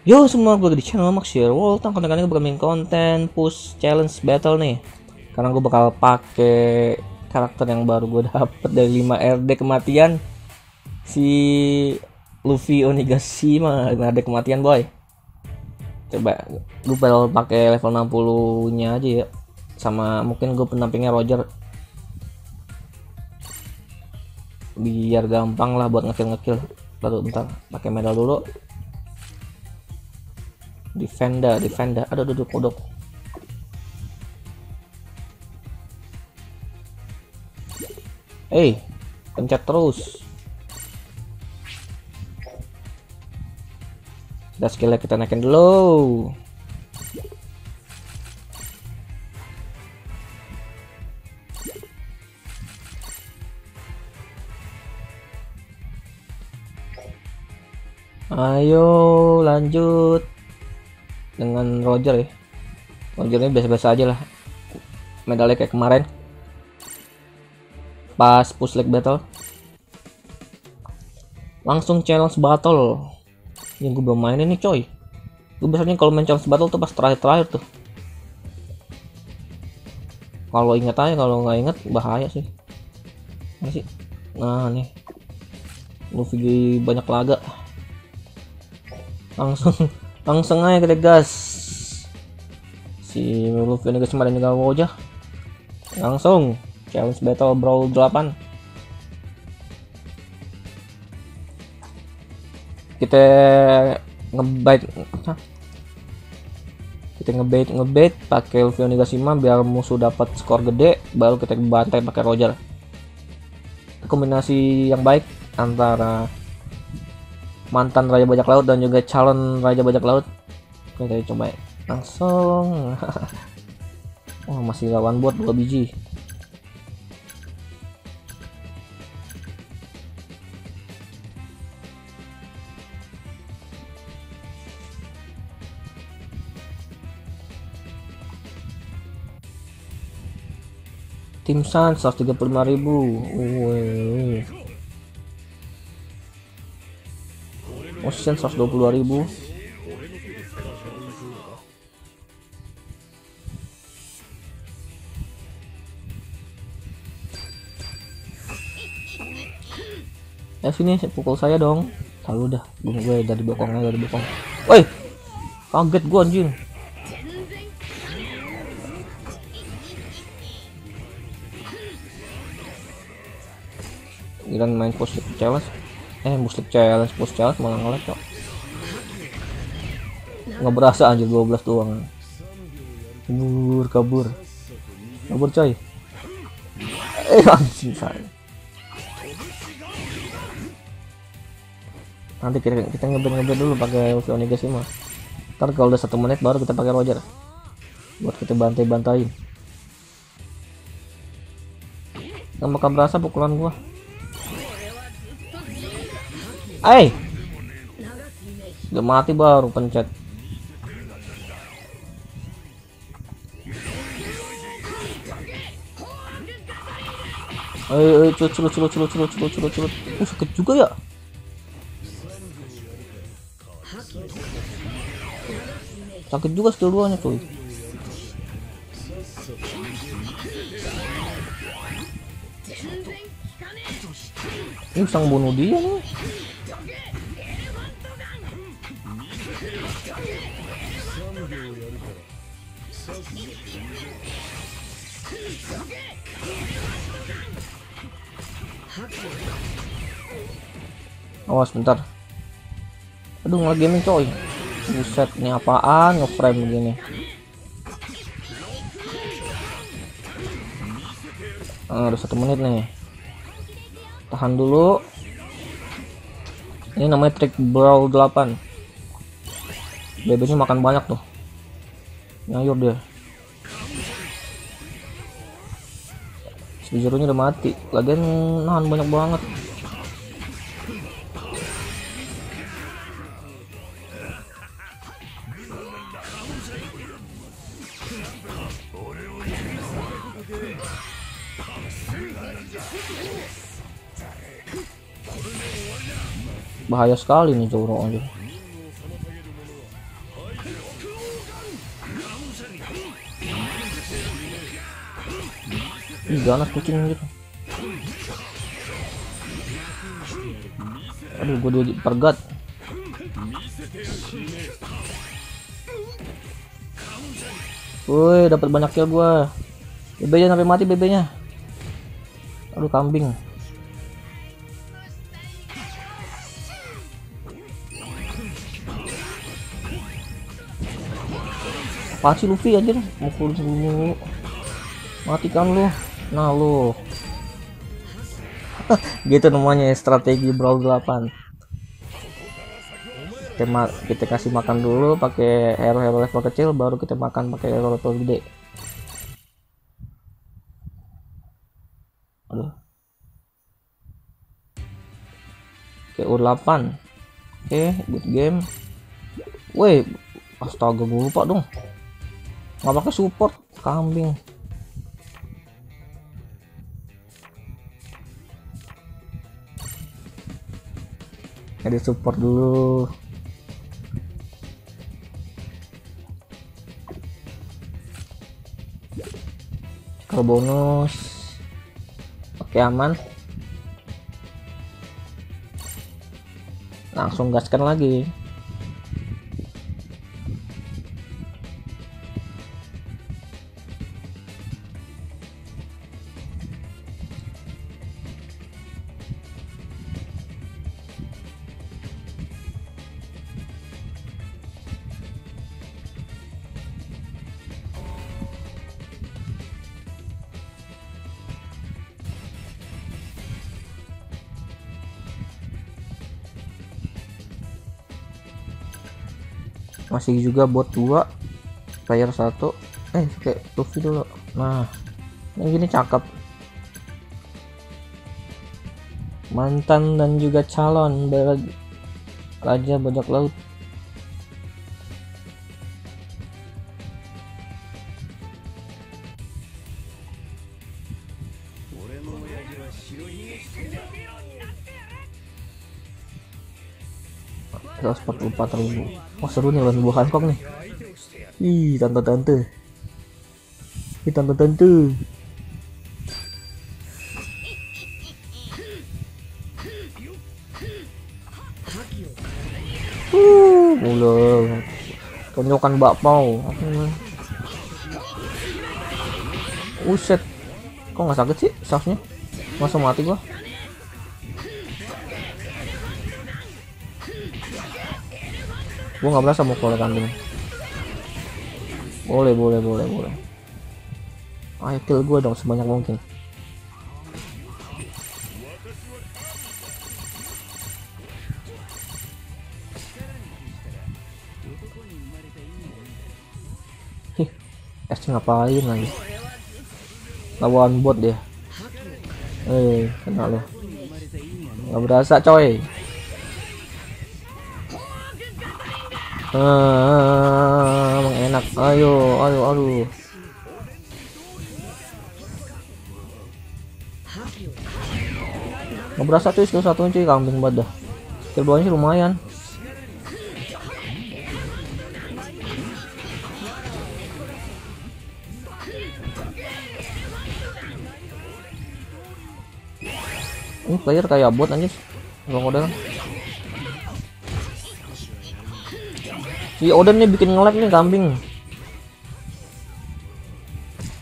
Yo semua, balik di channel Maxier World. Tangan-tangannya bakal main konten push challenge battle nih. Karena gue bakal pakai karakter yang baru gue dapet dari 5 RD kematian, si Luffy Onigashima. 5 RD kematian boy. Coba gue bakal pakai level 60 nya aja ya. Sama mungkin gue penampingnya Roger. Biar gampang lah buat ngekill-ngekill. Lalu bentar, pakai medal dulu. Defender, aduh duduk kodok. Pencet terus. Udah skillnya kita naikin dulu. Ayo lanjut dengan Roger ya. Roger ini biasa-biasa aja lah. Medalnya kayak kemarin pas push leg battle. Langsung challenge battle. Yang gue belum mainin nih coy. Gue biasanya kalau main challenge battle tuh pas terakhir-terakhir tuh. Kalau inget aja, kalau nggak inget bahaya sih. Masih. Nah nih. Luffy banyak laga. Langsung aja kita gas. Si Luffy Onigashima dan juga Roger. Langsung challenge battle brawl 8. Kita ngebait pakai Luffy Onigashima biar musuh dapat skor gede, baru kita bantai pakai Roger. Kombinasi yang baik antara mantan raja bajak laut dan juga calon raja bajak laut. Oke, kita coba langsung. Oh, masih lawan buat 2 biji. Tim Sans 135.000. Ocean 122.000. Ya sini pukul saya dong. Lalu dah, gue dari bokongnya, dari bokong. Woi, kaget gue anjing. Gilan main push challenge, push challenge malah ngelag kok. Nggak berasa anjir, 12 doang. Kabur coy. Anjir saya. Nanti kita ngebet dulu pakai Luffy Onigashima. Ntar kalau udah 1 menit baru kita pakai Roger. Buat kita bantai-bantain. Nggak bakal berasa pukulan gua. Hey, udah mati baru pencet. Culut. Sakit juga ya. Sakit juga skill 2-nya cuy. Ini sang bunuh dia nih. Awas bentar. Aduh ngelagin nih coy. Buset, ini apaan ngeframe begini. Udah 1 menit nih. Tahan dulu. Ini namanya trik brawl 8. Bebeknya makan banyak tuh. Nyayur deh. Sejujurnya udah mati. Lagian nahan banyak banget. Bahaya sekali nih Zoro aja. Ih, galak kucing gitu. Aduh, gue udah dipergat. Woi, dapat banyak kill gue. Bebenya sampai mati bebenya. Aduh, kambing. Apaan sih Luffy anjir, mukul dulu. Matikan lu. Nah lu. Gitu namanya strategi Brawl 8. Kita kasih makan dulu pakai hero-hero level kecil, baru kita makan pakai hero level gede. Aduh. Oke, U8. Oke, good game. Woi, astaga gue lupa dong. Nggak pakai support kambing. Jadi support dulu. Ke bonus. Oke, aman. Langsung gaskan lagi. Masih juga buat 2 player 1 kayak Luffy dulu. Nah, yang gini cakep, mantan dan juga calon raja bajak laut. Terus 44.000. Wah, seru nih lawan buah Hancock nih. Ih, tante-tante. Ih, tante-tante. Mulai tonjokan bakpao. Uset. Kok nggak sakit sih staffnya? Masa mati gua. Gue nggak berasa mau keluar kambing. Boleh. Ayo kill gue dong sebanyak mungkin. Hih, es ngapain lagi? Lawan bot dia. Kena lo. Nggak berasa coy. Emang enak. Ayo. Nggak berasa cuy, skill 1 cuy, kambing banget dah. Skill 2 nya lumayan. Ini player kayak bot anjir. Nggak modal. Si Oden nih bikin ngelag nih kambing.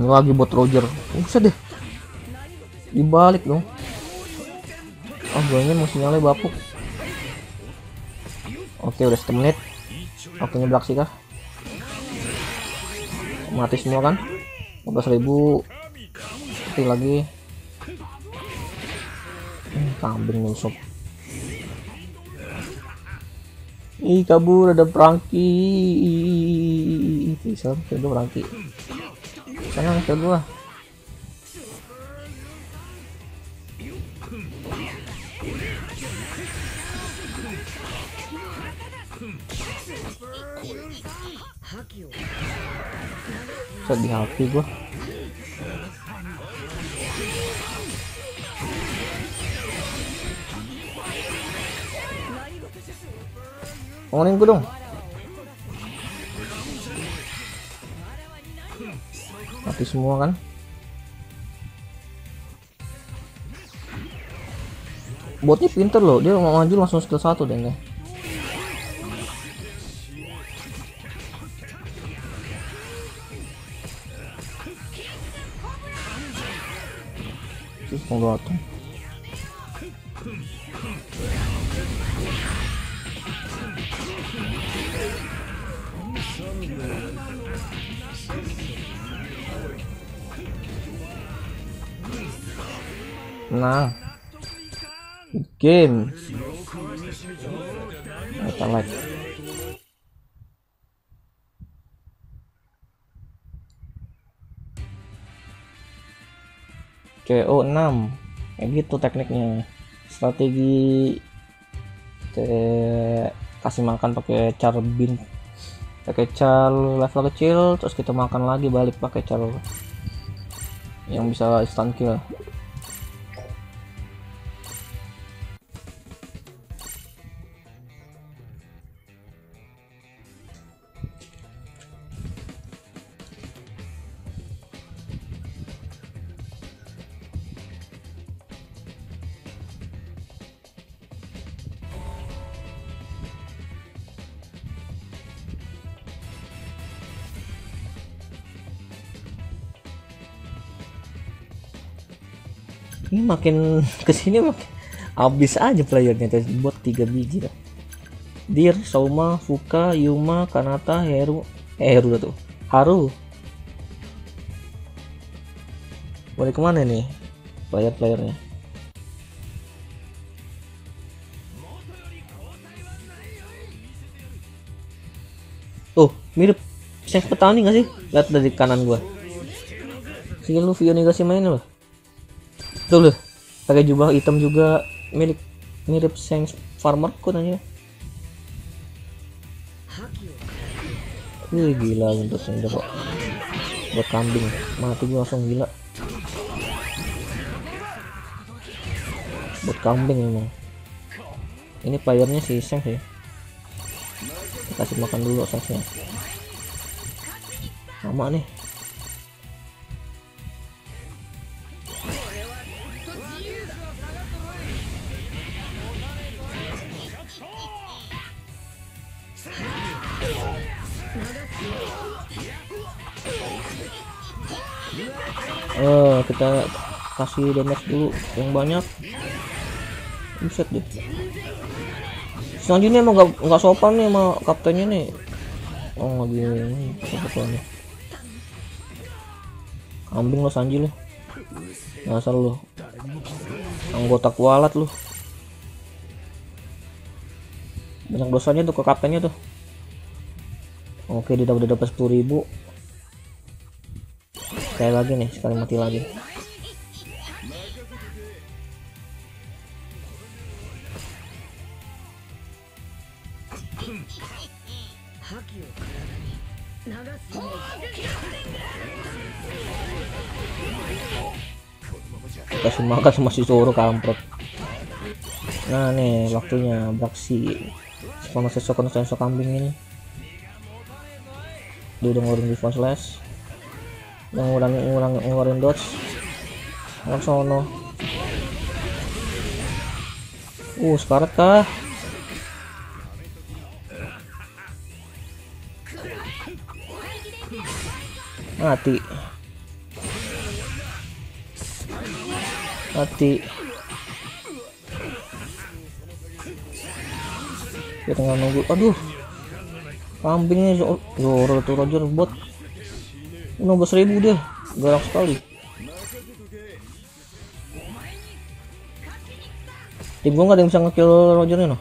Ini lagi buat Roger. Bisa deh. Dibalik dong. Oh, guanya mau sinyalnya bapuk. Oke, udah 1 menit. Oke, nyeblak sih kah? Mati semua kan? 15.000. Mati lagi. Kambing nusuk. Ih, kabur ada perangki. Itu salah kedua perangki. Senang kedua. Sedih hati gua. Ngomongin gue dong. Mati semua kan. Botnya pinter loh, dia mau maju langsung skill 1 deh nih. Terus mau datang. Nah, game kita like. KO 6 kayak gitu tekniknya, strategi kasih makan pakai carbin, pakai car level kecil, terus kita makan lagi balik pakai car yang bisa instant kill. Ini makin kesini makin habis aja playernya guys, buat 3 biji dah. Dir, Souma, Fuka, Yuma, Kanata, Heru tuh. Haru. Boleh kemana nih player-playernya? Tuh, mirip Shanks petani nggak sih? Lihat dari kanan gua. Si Luffy Onigashima ini loh. Tuh loh, pakai jubah hitam juga mirip Shanks farmer kok nanya. Ini gila untuk senjata kok. Buat kambing mati gue langsung gila. Buat kambing emang. Ini playernya si Shanks ya. Kita kasih makan dulu Shanksnya. Sama nih. Kita kasih damage dulu yang banyak. Buset deh. Selanjutnya emang nggak sopan nih sama kaptennya nih. Oh gila ini sopannya. Kambing lo Sanji lo. Ngasal lo. Anggota kualat lo. Banyak dosanya tuh ke kaptennya tuh. Oke, dia udah dapat 10.000. Sekali lagi nih, sekali mati lagi. Kasih makan sama si Zoro kampret. Nah nih waktunya beraksi sama sosok kambing ini. Dia udah ngeluarin defense slash, udah ngeluarin dodge langsung ono. Sekarat kah? Mati mati dia tengah nunggu. Aduh kambingnya Zoro tuh, Roger bot 16.000 deh, galak sekali. Tim gua nggak ada yang bisa ngekill Rogernya noh.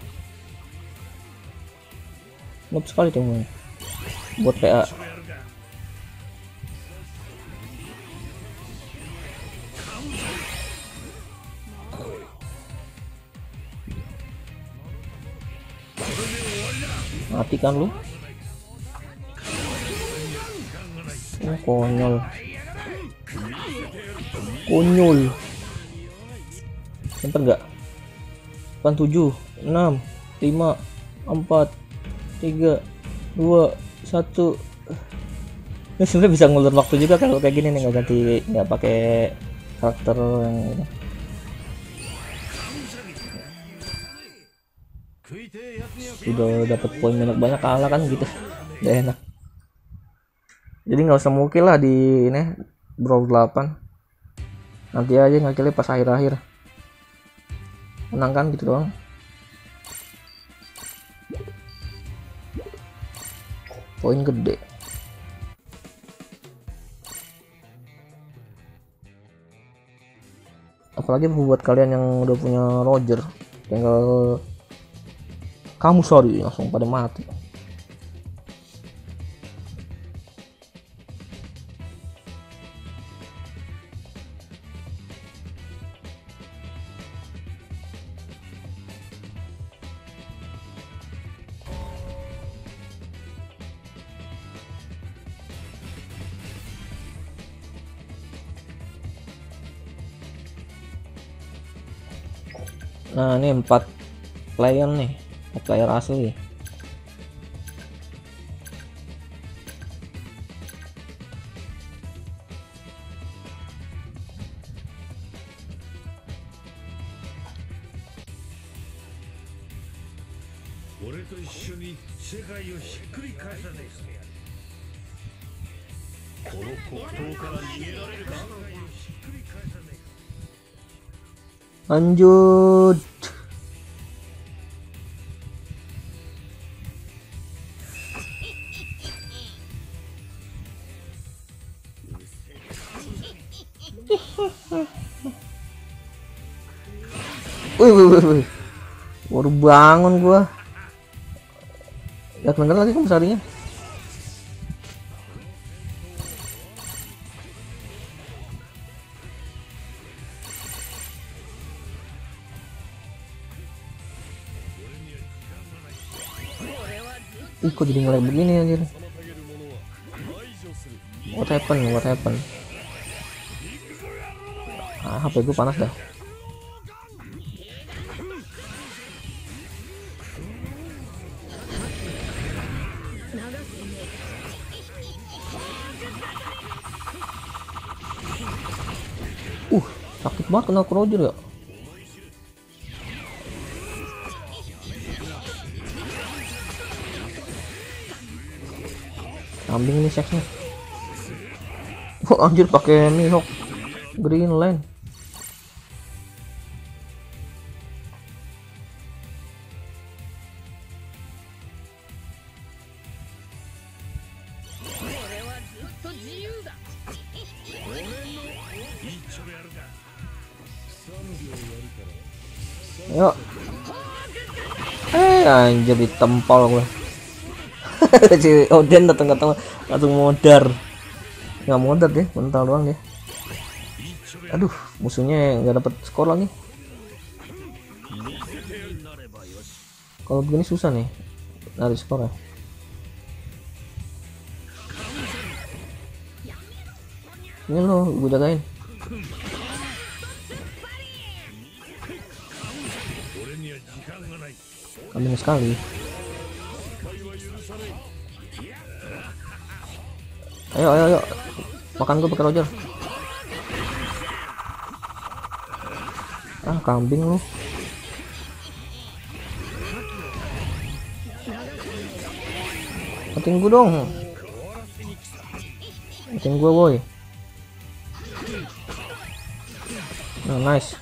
Noob sekali tim gua buat PA. Mati kan lu? Konyol bentar enggak 4, 7, 6, 5, 4, 3, 2, 1. Ini sebenarnya bisa ngulur waktu juga kalau kayak gini nih, nggak ganti, nggak pakai karakter yang udah dapat poin banyak-banyak kalah kan gitu, gak enak. Jadi nggak usah mukil lah di ini brawl 8, nanti aja ngakilnya pas akhir-akhir, menang kan gitu doang. Poin gede. Apalagi buat kalian yang udah punya Roger, tinggal kamu sorry langsung pada mati. Nah ini 4 player nih, 4 player asli. Lanjut. Wih, baru bangun gua. Lihat bener lagi komisarinya. Ih, kok jadi ngelag begini anjir. What happened? Ah, HP gue panas dah. Sakit banget kena Roger ya. Kambing nih Shanks-nya. Anjir pakai Mihawk Green Lane. Yuk. Anjir ditempol gue. Si Odin datang langsung modar. Nggak modar deh, mental doang deh. Aduh, musuhnya nggak dapet skor lagi. Kalau begini susah nih narik skornya. Ini lo gue jagain. Kambing sekali. Ayo, makan gue pakai Roger. Ah, kambing lu. Matiin gue dong. Matiin gue boy. Nah, nice.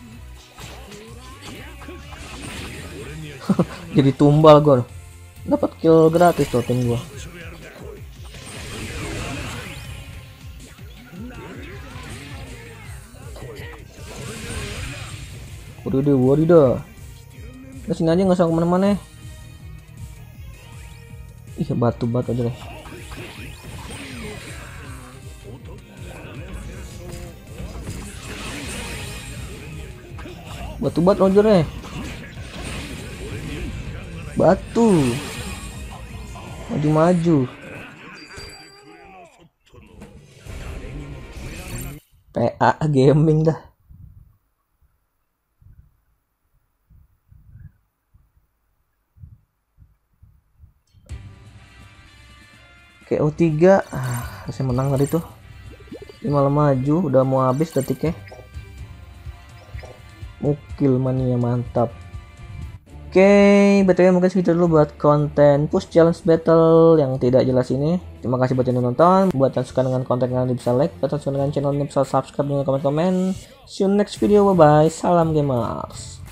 Jadi tumbal gue, dapat kill gratis tuh tim gue. Waduh, nah, sini aja nggak usah kemana-mana. Ih, batu aja deh. Batu Roger deh. Batu maju PA gaming dah. KO3, saya menang tadi tuh. Ini malah maju, udah mau habis detiknya. Mukil mania mantap. Oke, btw mungkin segitu dulu buat konten push challenge battle yang tidak jelas ini. Terima kasih buat yang udah nonton. Buat yang suka dengan konten kalian bisa like, buat yang suka dengan channel ini bisa subscribe dengan komen-komen. See you next video, bye-bye. Salam gamers.